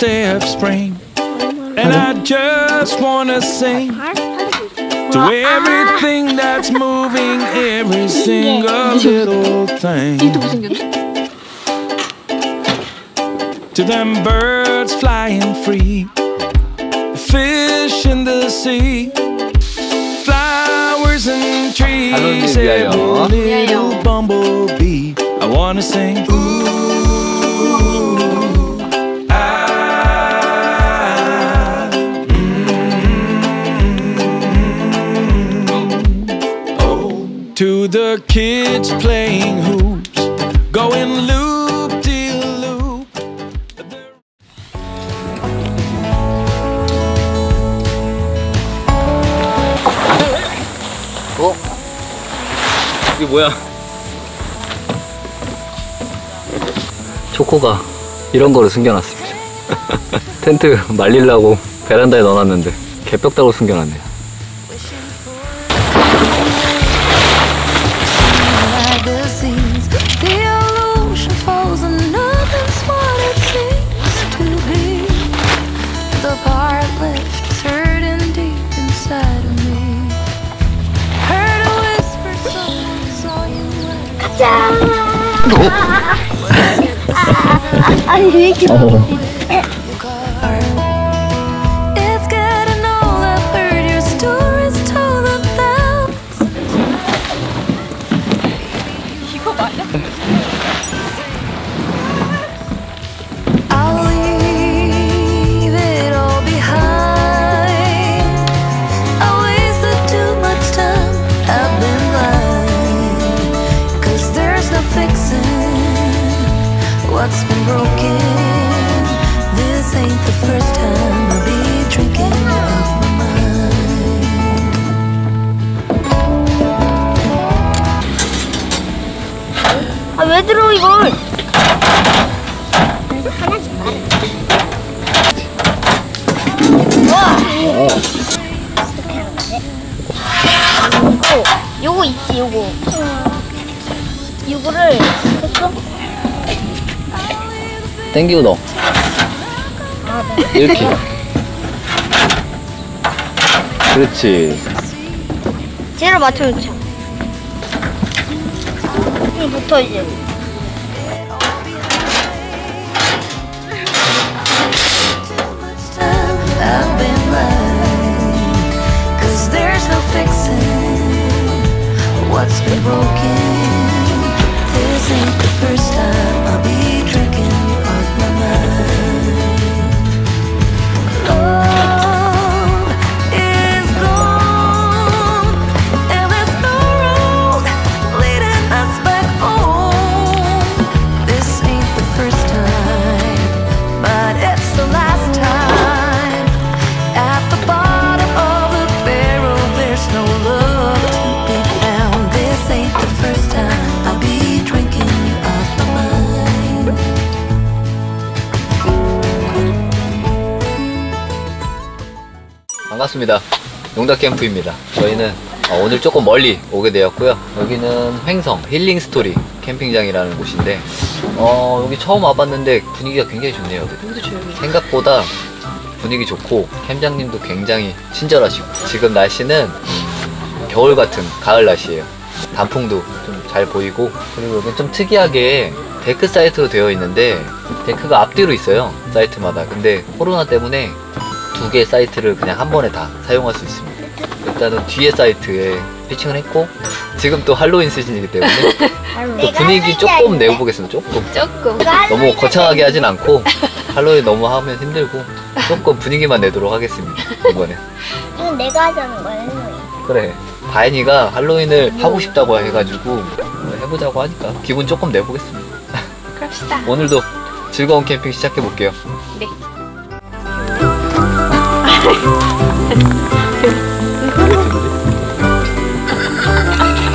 day of spring, and I just wanna sing to everything that's moving, every single little thing. To them birds flying free, fish in the sea, flowers and trees, every little bumblebee. I wanna sing. To the kids playing hoops, going loop de loop. 어? 이게 뭐야? 초코가 이런 거를 숨겨놨습니다. 텐트 말리려고 베란다에 넣어놨는데 개벽다로 숨겨놨네요. 아니 왜 이렇게 이거 맞아? What's been broken? This ain't the first time I'll be drinking off my mind. 아, 왜 들어 이걸? 이거 하나씩 말해. 와! 어떻게 하는 건데? 어, 요거 있지, 요거. 요거를 했어? 땡기고 넣어. 아, 네. 이렇게. 그렇지. 제대로 맞춰주자. 붙어 이제. 반갑습니다. 용다캠프입니다. 저희는 오늘 조금 멀리 오게 되었고요. 여기는 횡성 힐링스토리 캠핑장이라는 곳인데 여기 처음 와봤는데 분위기가 굉장히 좋네요. 생각보다 분위기 좋고 캠장님도 굉장히 친절하시고 지금 날씨는 겨울 같은 가을 날씨예요. 단풍도 좀 잘 보이고 그리고 여기는 좀 특이하게 데크 사이트로 되어 있는데 데크가 앞뒤로 있어요. 사이트마다. 근데 코로나 때문에 두 개의 사이트를 그냥 한 번에 다 사용할 수 있습니다. 일단은 뒤에 사이트에 피칭을 했고 지금 또 할로윈 시즌이기 때문에 또 분위기 조금 내보겠습니다. 조금 너무 거창하게 하진 않고 할로윈 너무 하면 힘들고 조금 분위기만 내도록 하겠습니다. 이번에 이건 내가 하자는 거야. 할로윈. 그래 다현이가 할로윈을 하고 싶다고 해가지고 해보자고 하니까 기분 조금 내보겠습니다. 그럽시다. 오늘도 즐거운 캠핑 시작해볼게요. 네.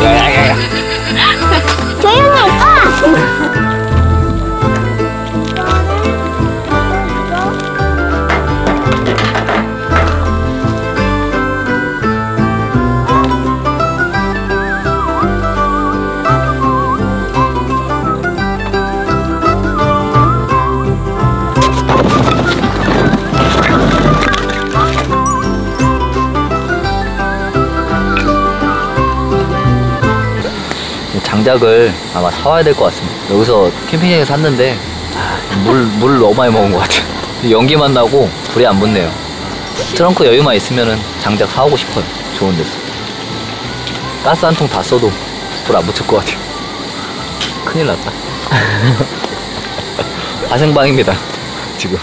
야야야야 조용히 해. 장작을 아마 사와야 될 것 같습니다. 여기서 캠핑장에서 샀는데 물 너무 많이 먹은 것 같아요. 연기만 나고 불이 안 붙네요. 트렁크 여유만 있으면은 장작 사오고 싶어요. 좋은 데서. 가스 한 통 다 써도 불 안 붙을 것 같아요. 큰일 났다. 화생방입니다 지금.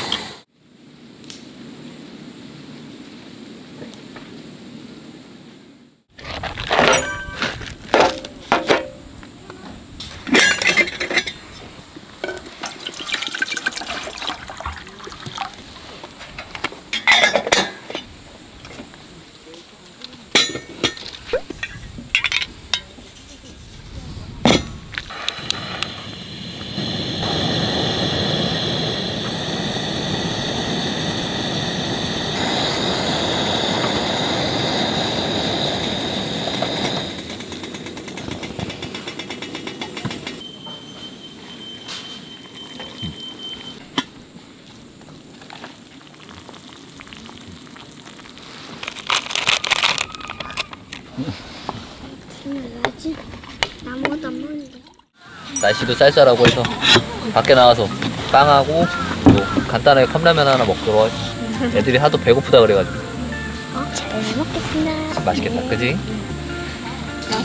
날씨도 쌀쌀하고 해서 밖에 나와서 빵하고 또 간단하게 컵라면 하나 먹도록 하지. 애들이 하도 배고프다 그래가지고. 잘 먹겠습니다. 맛있겠다, 그지?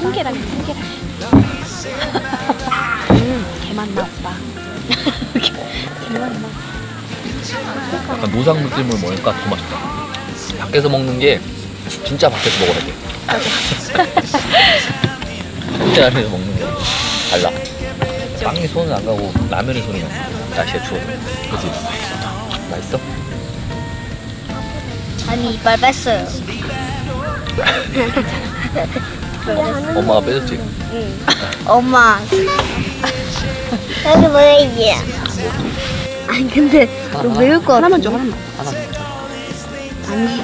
홍게랑. 개맛나 오빠. 개맛나. 약간 노상 느낌을 먹으니까 더 맛있다. 밖에서 먹는 게 진짜 밖에서 먹어야 돼. 진짜 안에서 먹는 게 달라. 빵이 손은 안 가고 라면이 손이 나. 날씨가 추워. 그치? 맛있어? 아니 이빨 뺐어요. 엄마가 빼줬지? 응. 엄마. 나도 먹어야지. 아니 근데 너무 매울 거 같아. 하나만 줘. 하나만. 아니.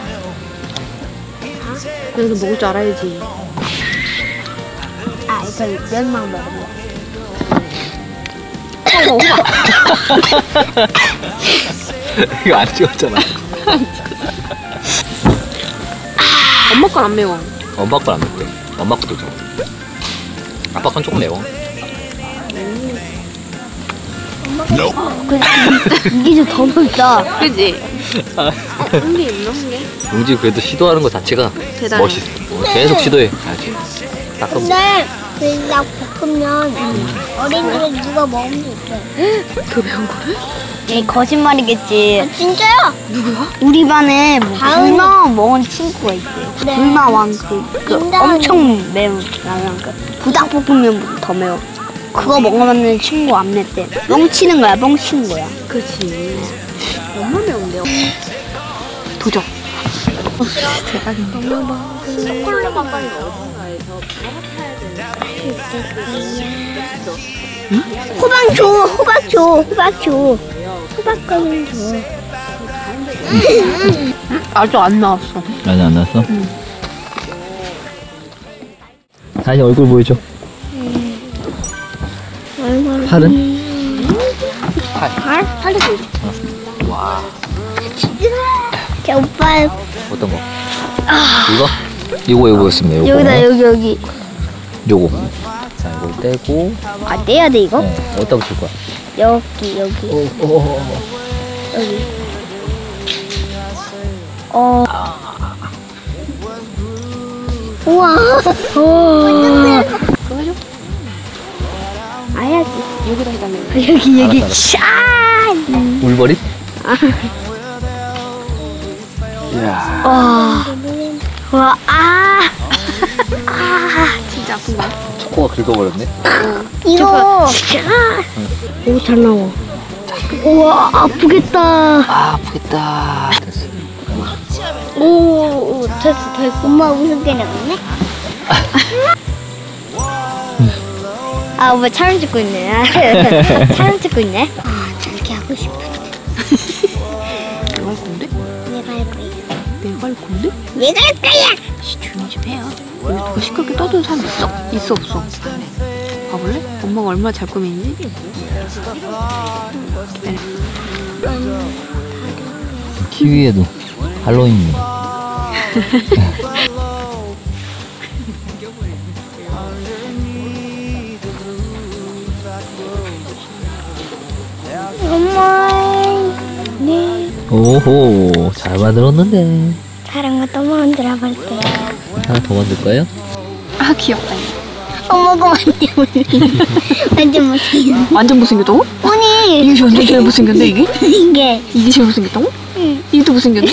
그래도 먹을 줄 알아야지. 아 이건 면만 먹어. 이거 안 찍었잖아. 엄마 건 안 매워. 엄마 건 안 매워. 엄마 것도 좀. 아빠 건 조금 매워. 엄마 건. 그래 이게 좀 더 맵다. 그지? 웅기 이런 게. 웅지 그래도 시도하는 거 자체가 대단해. 멋있어. 계속 시도해. 알지? 근데. 그냥 볶으면 어린이를 누가 먹으면 돼. 그 매운 거를? 얘 거짓말이겠지. 아, 진짜요? 누구야? 우리 반에 불마 먹은 친구가 있어요. 네. 불마왕 그 엄청 매운 라면. 부닭볶음면 더 매워. 그거 먹으면 친구 안 맵대. 뻥치는 거야, 뻥치는 거야. 그렇지. 너무 매운데요. 도전. 대박인데. 너무 맛있어. 초콜릿 맛깔이 어딘가에서 응? 호박 줘! 호박 줘! 호박 줘! 호박 꺼내 줘. 아직 안 나왔어. 아직 안 나왔어? 응. 다시 얼굴 보여줘. 팔은? 팔? 팔도 보여줘. 와. 자, 오빠. 어떤 거? 이거? 이거였습니다. 이거. 여기다, 여기. 요거. 자, 이걸 떼고. 아, 떼야 돼, 이거? 네. 어디다 붙일 거야? 여기. 여기. 우와. 보여줘. 아야지. 여기다 해달라고. 여기. 짠! 울버리? 이야. 와, 진짜 아픈가? 초코가 긁어버렸네? 이거! 오, 잘 나와. 우와, 아프겠다. 아프겠다. 됐어. 오, 됐어. 엄마 웃음게 나갔네? 엄마 촬영 찍고 있네. 촬영 찍고 있네. 저렇게 하고 싶은데. 내가 할 건데? 내가 할 거야! 조용히 좀 해요. 여기 누가 시끄럽게 떠드는 사람 있어? 있어 없어? 봐볼래? 엄마가 얼마나 잘 꾸미는지? 기다려. 키위에도 할로윈이네. 오호, 잘 만들었는데. 다른 것도 만들어 볼게요. 하나 더 만들까요? 아, 귀엽다. 엄마가 완전 못생겼네. 완전 못생겼다고? 아니. 이게 완전 제일 못생겼네, 이게? 이게 제일 못생겼다고? 응. 이게 또 못생겼네?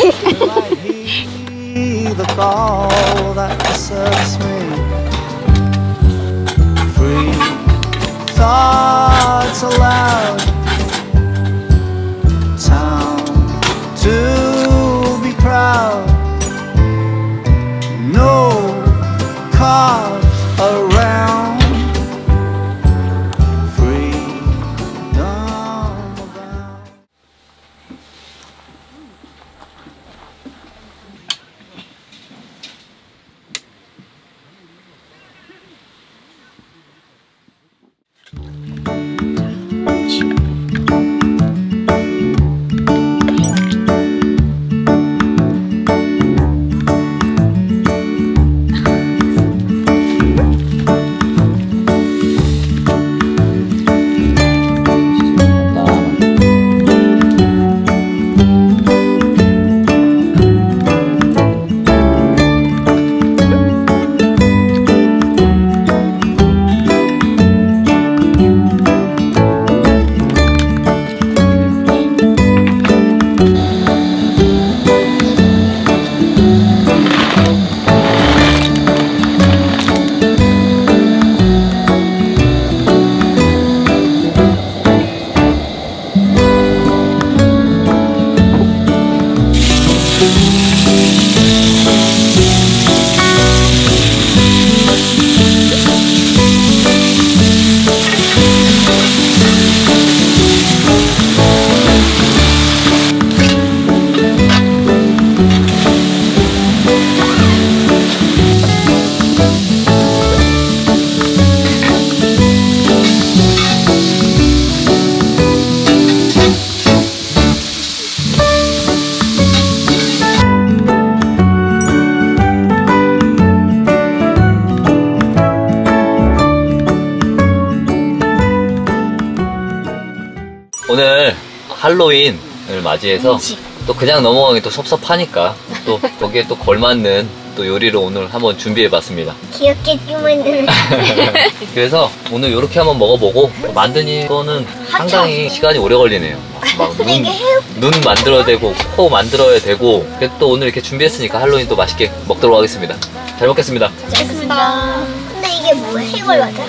To be proud, no cars around, freedom abound. 오늘 할로윈을 맞이해서 또 그냥 넘어가기 또 섭섭하니까 또 거기에 또 걸맞는 또 요리를 오늘 한번 준비해봤습니다. 귀엽게 띄우면은 그래서 오늘 이렇게 한번 먹어보고 만드는 거는 상당히 시간이 오래 걸리네요. 막 눈 만들어야 되고 코 만들어야 되고. 또 오늘 이렇게 준비했으니까 할로윈 또 맛있게 먹도록 하겠습니다. 잘 먹겠습니다. 잘 먹겠습니다. 근데 이게 뭐야? 해골 맞아?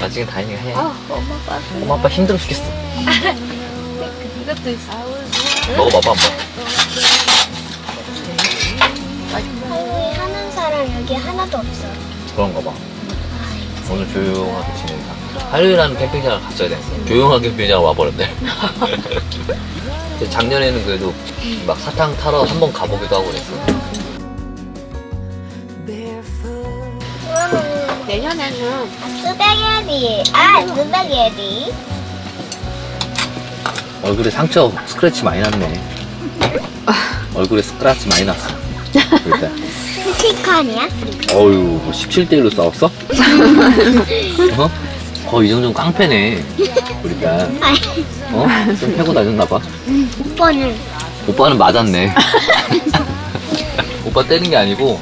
나중에 다행이야. 해. 엄마 아빠 힘들어 죽겠어. 이것도 있어. 먹어봐봐 한번. 할로윈 하는 사람 여기 하나도 없어. 그런가 봐. 오늘 조용하게 지내니까. 할로윈하는 캠핑장을 갔어야 돼. 조용한 캠핑장 와버렸네. 작년에는 그래도 막 사탕 타러 한번 가보기도 하고 그랬어. 내년에는 스베게티! 아! 스베게티! 얼굴에 상처 스크래치 많이 났네. 얼굴에 스크래치 많이 났어. 일단 스티커 아니야? 어휴, 17대1로 싸웠어? 어? 거의 이 정도면 깡패네. 우리가 어? 좀 패고 다녔나봐. 오빠는 맞았네. 오빠 때린 게 아니고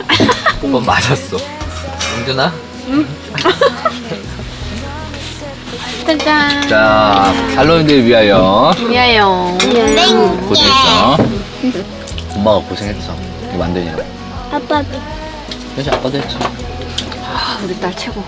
오빠 맞았어. 영준아? 응? 짠짠. 자, 할로윈들 위하여. 고생했어. 엄마가 고생했어. 이거 만드느라고. 아빠도. 그렇지, 아빠도 했지. 아, 우리 딸 최고.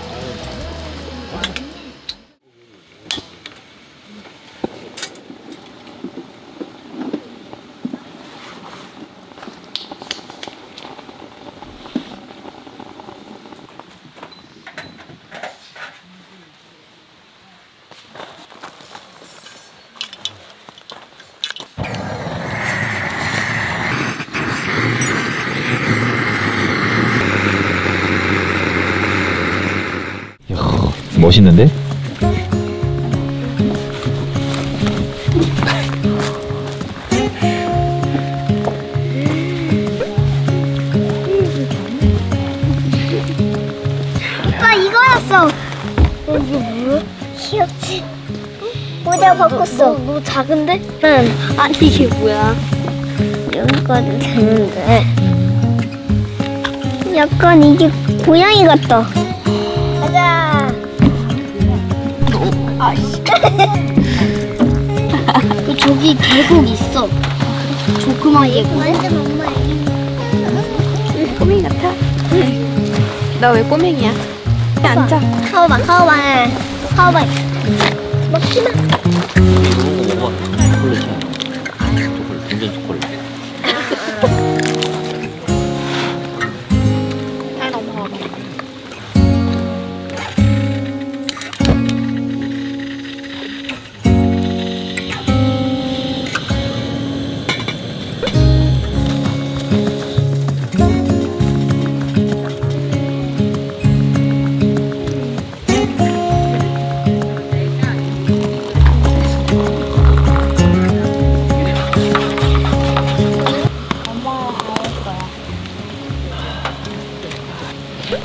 멋있는데? 오빠 이거였어. 이게 뭐야? 귀엽지? 모자 벗겼어. 너 작은데? 응. 아니 이게 뭐야? 여기까지 되는데 약간 이게 고양이 같다. 가자. 아씨. 저기 계곡 있어. 조그만 계곡. 완전 엄마 애기. 꼬맹이 같아? 응. 나 왜 꼬맹이야? 앉아. 카오바. 먹지마. 초콜릿. 완전 초콜릿.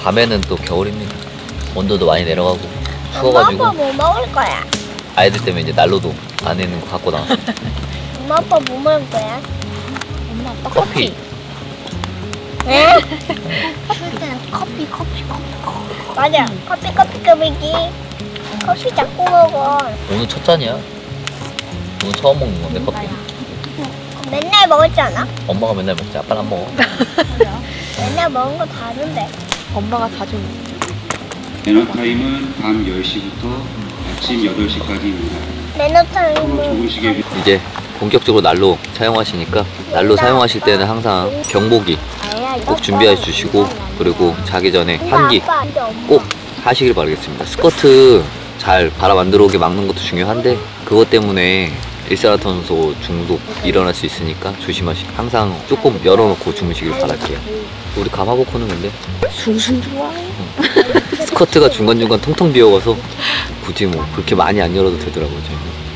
밤에는 또 겨울입니다. 온도도 많이 내려가고 추워가지고. 엄마 아빠 뭐 먹을 거야? 아이들 때문에 이제 난로도 안에 있는 거 갖고 나왔어. 엄마 아빠 뭐 먹을 거야? 엄마 아빠 커피. 네? 추울 때는 커피. 맞아. 커피 꺼내기. 커피 자꾸 먹어. 오늘 첫 잔이야. 오늘 처음 먹는 건데 커피. 맨날 먹었지 않아? 엄마가 맨날 먹지. 아빠는 안 먹어. 맨날 먹은 거 다른데. 엄마가 자주 먹어요. 매너타임은 밤 10시부터 아침 8시까지입니다. 매너타임은 이제 본격적으로 난로 사용하시니까 난로 사용하실 때는 항상 경보기 꼭 준비해 주시고 그리고 자기 전에 환기 꼭 하시길 바라겠습니다. 스커트 잘 바람 안 들어오게 막는 것도 중요한데 그것 때문에 일산화탄소 중독 일어날 수 있으니까 조심하시고 항상 조금 열어놓고 주무시길 바랄게요. 우리 가마보코는 근데 숭숭 좋아해. 스커트가 중간중간 통통 비어가서 굳이 뭐 그렇게 많이 안 열어도 되더라고요.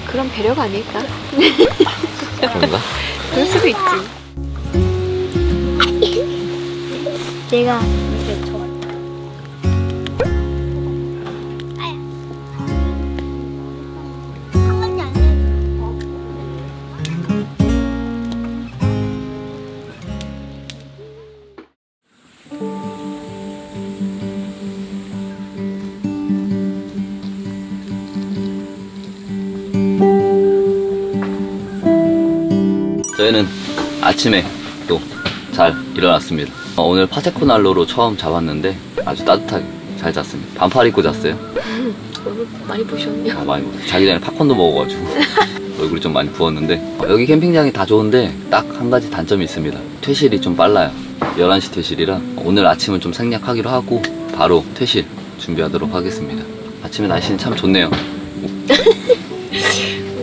그럼 배려가 아닐까? 그런가? 그럴 수도 있지. 내가 이제 저 저희는 아침에 또 잘 일어났습니다. 오늘 파세코 난로로 처음 잡았는데 아주 따뜻하게 잘 잤습니다. 반팔 입고 잤어요. 얼굴 많이 부으셨네요. 많이 부었어요. 자기 전에 팝콘도 먹어가지고 얼굴이 좀 많이 부었는데 여기 캠핑장이 다 좋은데 딱 한 가지 단점이 있습니다. 퇴실이 좀 빨라요. 11시 퇴실이라 오늘 아침은 좀 생략하기로 하고 바로 퇴실 준비하도록 하겠습니다. 아침에 날씨는 참 좋네요.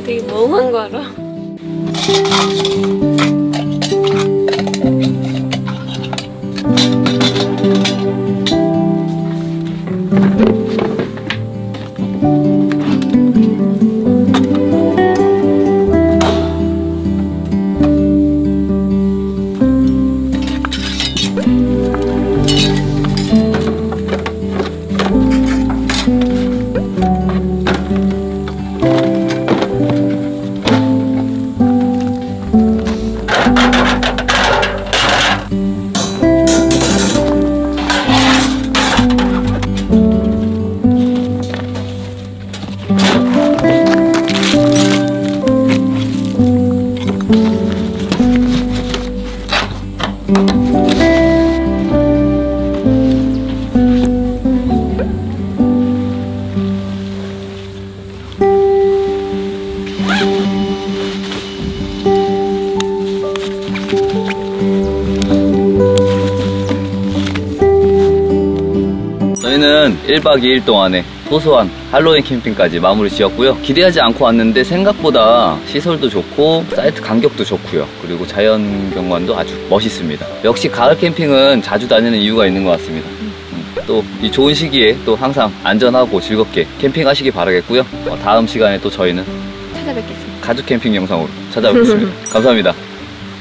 되게 멍한 거 알아? 저희는 1박 2일 동안에 소소한 할로윈 캠핑까지 마무리 지었고요. 기대하지 않고 왔는데 생각보다 시설도 좋고 사이트 간격도 좋고요. 그리고 자연 경관도 아주 멋있습니다. 역시 가을 캠핑은 자주 다니는 이유가 있는 것 같습니다. 또 이 좋은 시기에 또 항상 안전하고 즐겁게 캠핑하시기 바라겠고요. 다음 시간에 또 저희는 찾아뵙겠습니다. 가족 캠핑 영상으로 찾아뵙겠습니다. 감사합니다.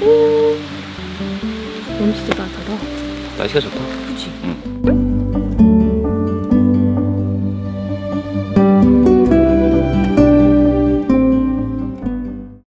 너무 진짜 따뜻하다. 날씨가 좋다. 그치? 응.